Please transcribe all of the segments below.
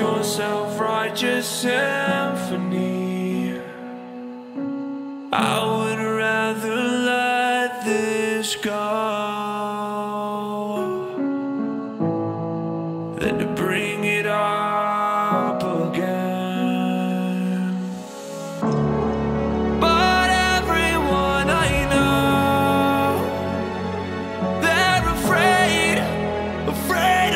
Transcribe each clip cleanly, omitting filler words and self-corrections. It's your self-righteous symphony. I would rather let this go than to bring it up again. But everyone I know, they're afraid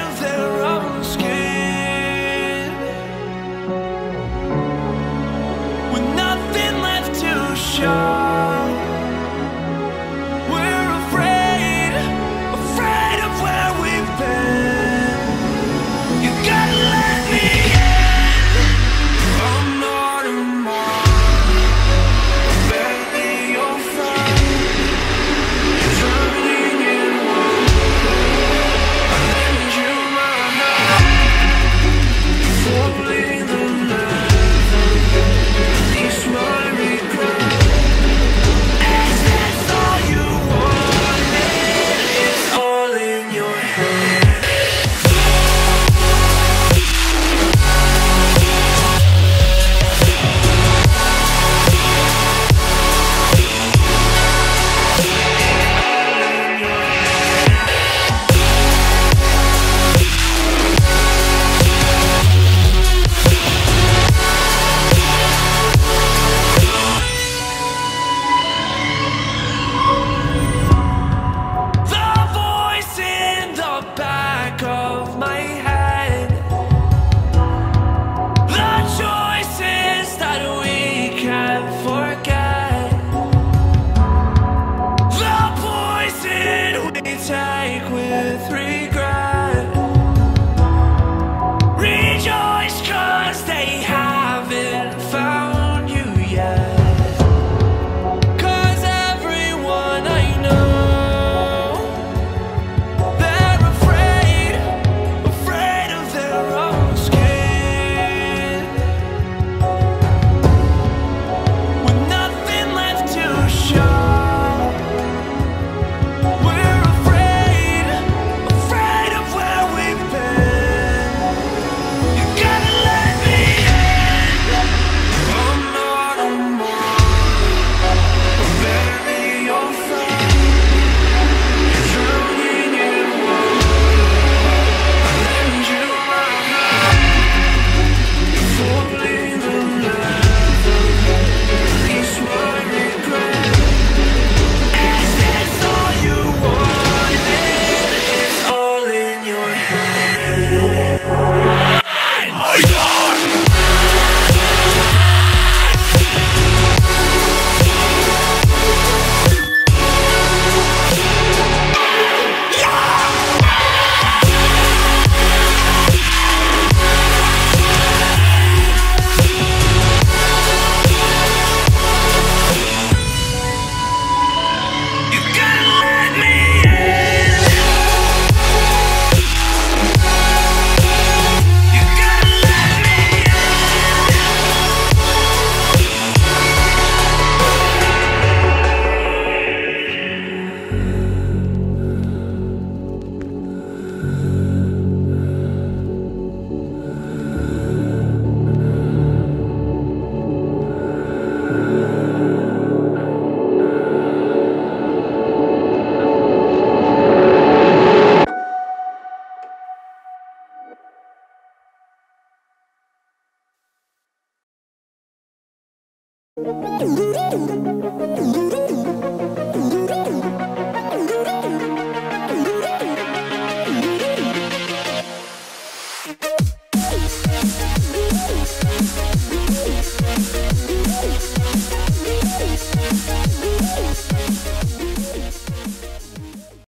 of their own skin.